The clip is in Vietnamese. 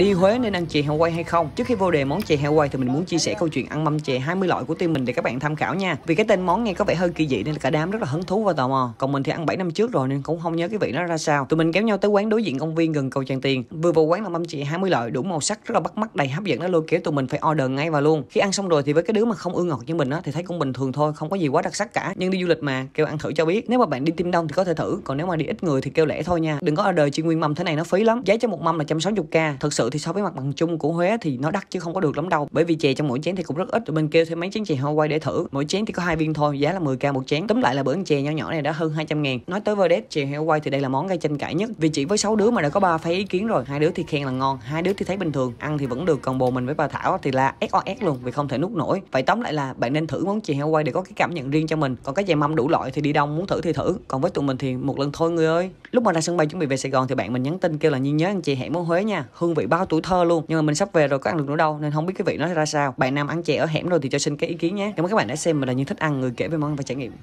đi Huế nên ăn chè heo quay hay không. Trước khi vô đề món chè heo quay thì mình muốn chia sẻ câu chuyện ăn mâm chè 20 loại của team mình để các bạn tham khảo nha. Vì cái tên món nghe có vẻ hơi kỳ dị nên cả đám rất là hứng thú và tò mò. Còn mình thì ăn 7 năm trước rồi nên cũng không nhớ cái vị nó ra sao. Tụi mình kéo nhau tới quán đối diện công viên gần cầu Tràng Tiền. Vừa vào quán là mâm chè 20 loại đủ màu sắc rất là bắt mắt, đầy hấp dẫn, nó lôi kéo tụi mình phải order ngay vào luôn. Khi ăn xong rồi thì với cái đứa mà không ưa ngọt như mình á thì thấy cũng bình thường thôi, không có gì quá đặc sắc cả. Nhưng đi du lịch mà, kêu ăn thử cho biết. Nếu mà bạn đi team đông thì có thể thử, còn nếu mà đi ít người thì kêu lẻ thôi nha. Đừng có order chi nguyên mâm thế này, nó phí lắm. Giá cho một mâm là 160k. Thực sự thì so với mặt bằng chung của Huế thì nó đắt chứ không có được lắm đâu. Bởi vì chè trong mỗi chén thì cũng rất ít. Tụi mình kêu thêm mấy chén chè heo quay để thử. Mỗi chén thì có 2 viên thôi, giá là 10k một chén. Tóm lại là bữa ăn chè nhỏ nhỏ này đã hơn 200.000. Nói tới verdict chè heo quay thì đây là món gây tranh cãi nhất. Vì chỉ với 6 đứa mà đã có 3 phái ý kiến rồi. 2 đứa thì khen là ngon, 2 đứa thì thấy bình thường, ăn thì vẫn được, còn bồ mình với bà Thảo thì là SOS luôn vì không thể nuốt nổi. Vậy tóm lại là bạn nên thử món chè heo quay để có cái cảm nhận riêng cho mình. Còn cái chè mâm đủ loại thì đi đông muốn thử thì thử. Còn với tụi mình thì một lần thôi người ơi. Lúc mà ra sân bay chuẩn bị về Sài Gòn thì bạn mình nhắn tin kêu là Nhiên nhớ ăn chè hẻm ở Huế nha, hương vị bao tuổi thơ luôn. Nhưng mà mình sắp về rồi có ăn được nữa đâu nên không biết cái vị nó ra sao. Bạn nam ăn chè ở hẻm rồi thì cho xin cái ý kiến nhé. Cảm ơn các bạn đã xem. Mình là Nhiên Thích Ăn, người kể về món ăn và trải nghiệm.